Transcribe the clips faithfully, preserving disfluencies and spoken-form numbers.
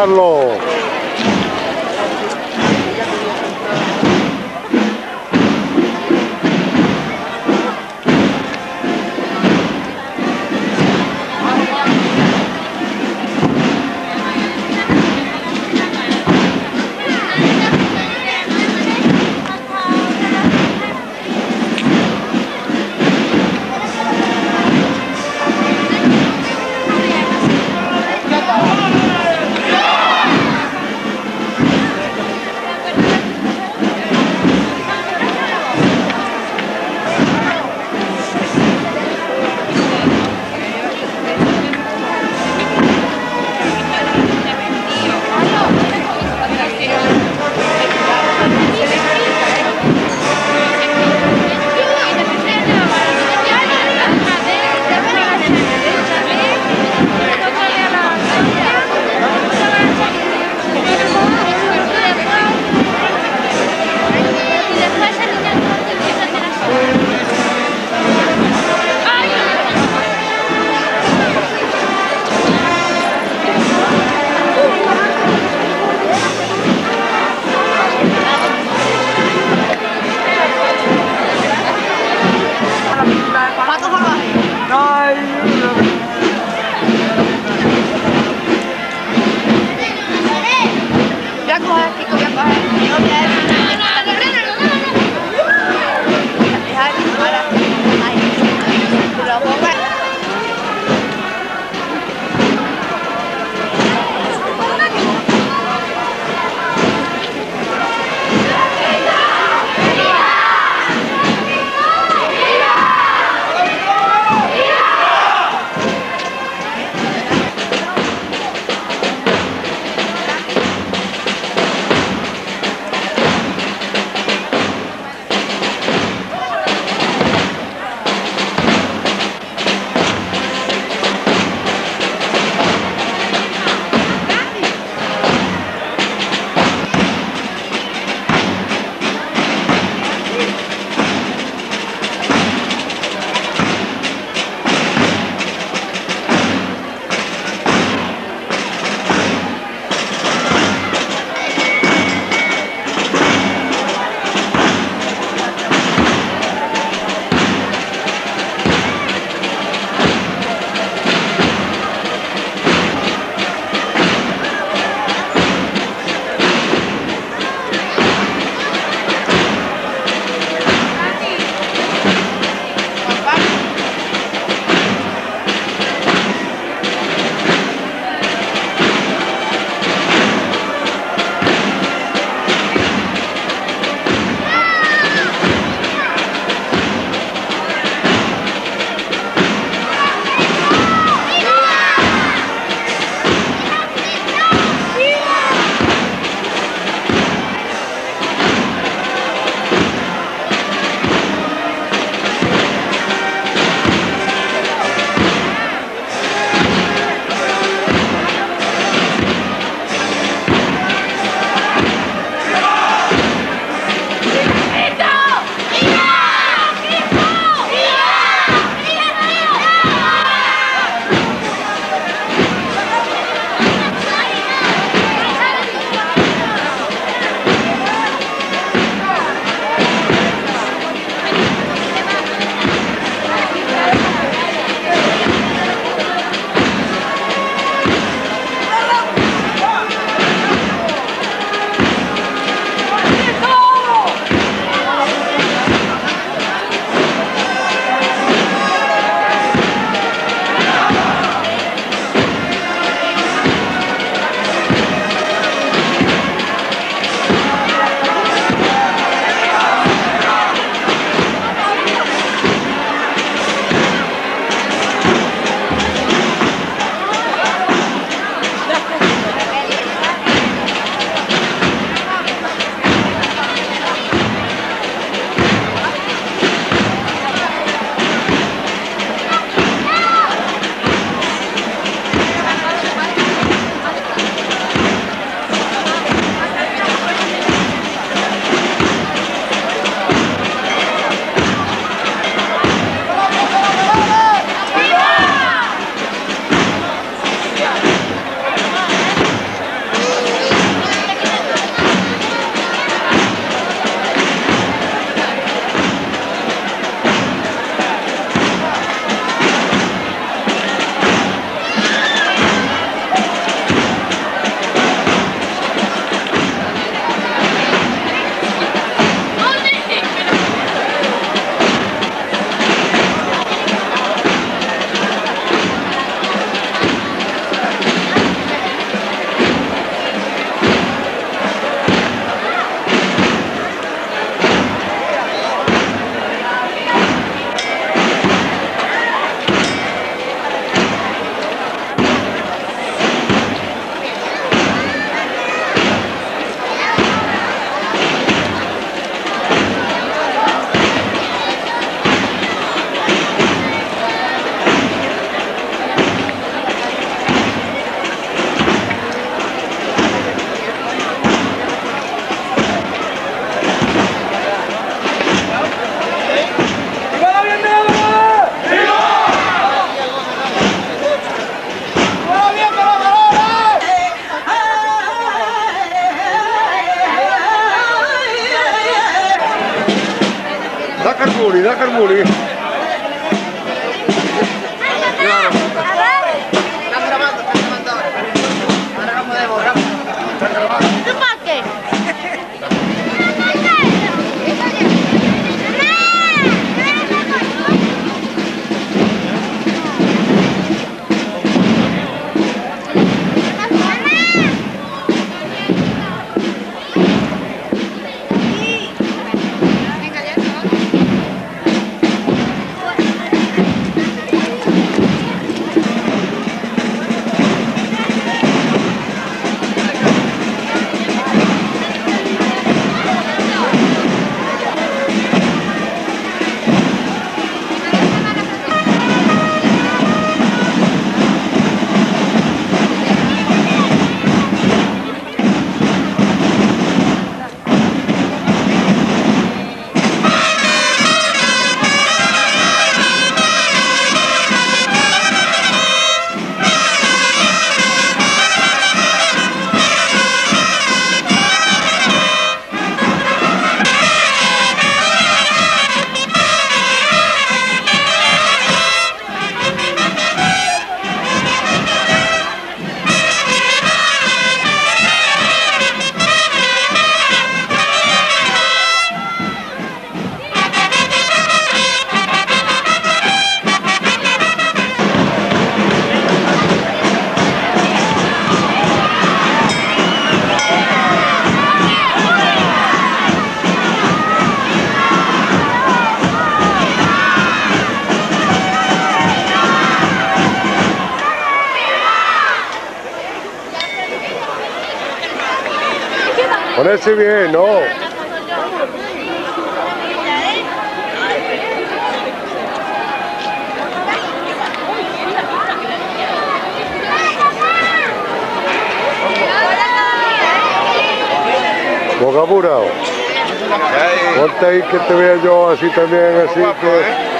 dejarlo. Хармули, да, Хармули? Ponerse bien, no. Boca pura. Ponte ahí que te vea yo así también, así que...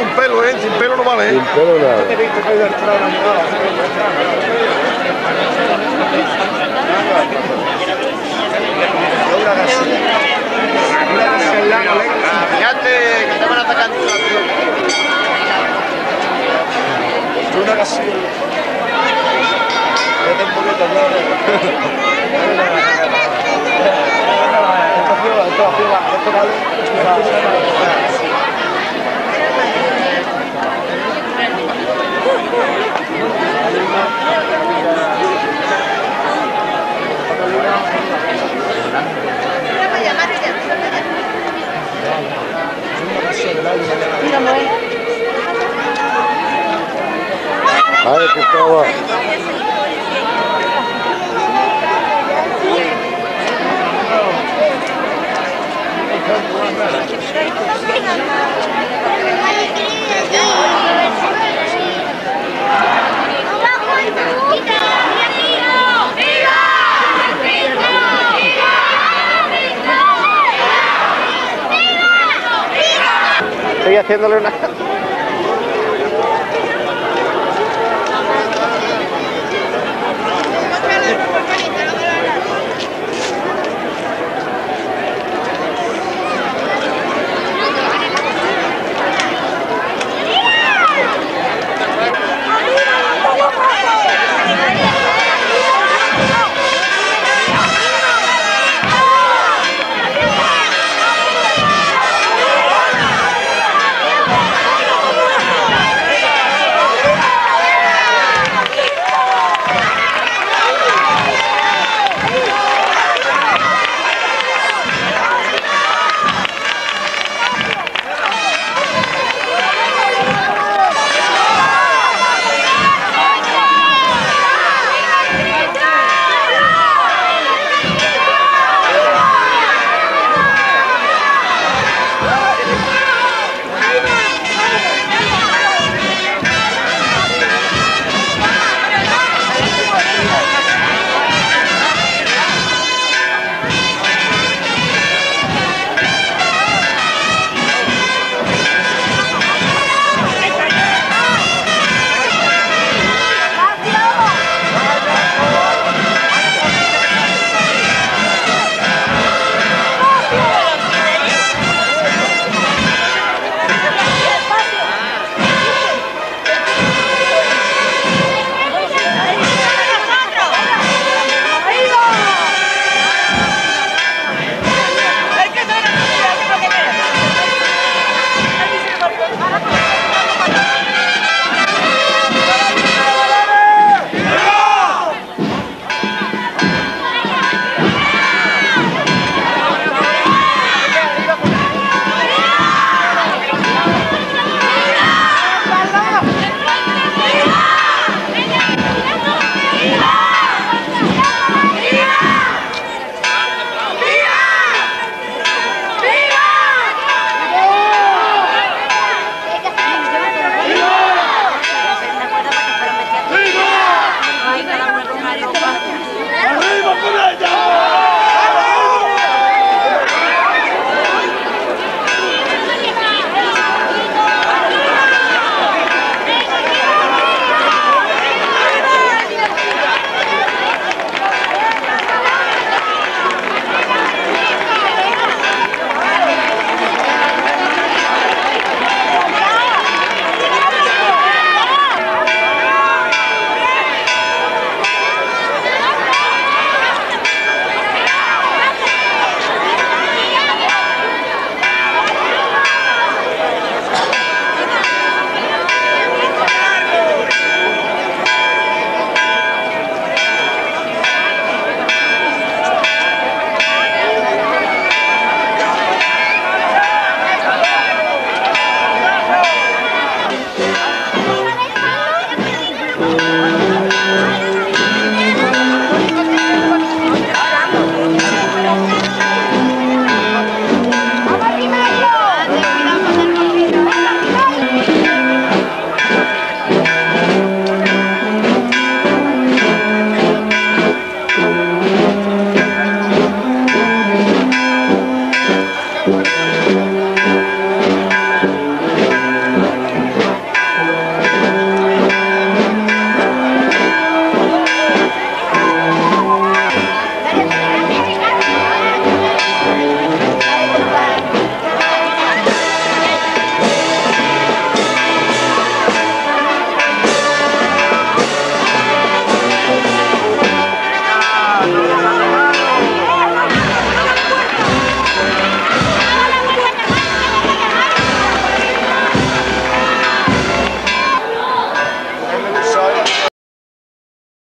Con pelo, ¿eh? Sin pelo no vale, ¿eh? Sin pelo nada. Fíjate que te van a atacar una casilla. Fíjate un poquito, ¿no? Ahí que estaba. Estoy haciéndole una...